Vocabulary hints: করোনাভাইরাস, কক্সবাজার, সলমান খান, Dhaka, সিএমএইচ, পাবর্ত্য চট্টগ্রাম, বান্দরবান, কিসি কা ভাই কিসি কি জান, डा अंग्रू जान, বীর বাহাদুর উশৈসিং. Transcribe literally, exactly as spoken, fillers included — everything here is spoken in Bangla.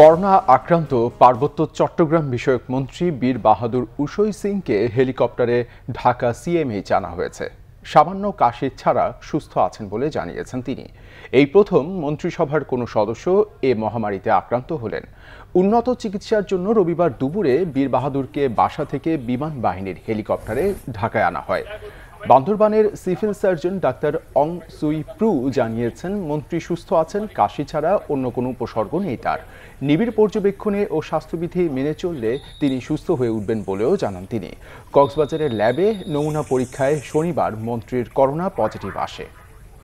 করোনা আক্রান্ত পার্বত্য চট্টগ্রাম বিষয়ক মন্ত্রী বীর বাহাদুর উশৈসিং के হেলিকপ্টারে ঢাকা সিএমএইচ আনা হয়েছে। সামান্য কাশি ছাড়া সুস্থ আছেন বলে জানিয়েছেন তিনি। এই প্রথম মন্ত্রিসভার কোনো সদস্য এ মহামারীতে আক্রান্ত হলেন। উন্নত চিকিৎসার জন্য রবিবার দুপুরে বীর বাহাদুরকে বাসা থেকে বিমান বাহিনীর হেলিকপ্টারে ঢাকায় আনা হয়। বান্দরবানের সিভিল সার্জন डा अंग्रू जान मंत्री सुस्थ आছেন, কাশি ছাড়া অন্য কোনো উপসর্গ নেই তার। নিবিড় পর্যবেক্ষণে ও স্বাস্থ্যবিধি মেনে চললে তিনি সুস্থ হয়ে উঠবেন বলেও জানান তিনি। কক্সবাজারের ল্যাবে নমুনা পরীক্ষায় শনিবার মন্ত্রীর করোনা পজিটিভ আসে।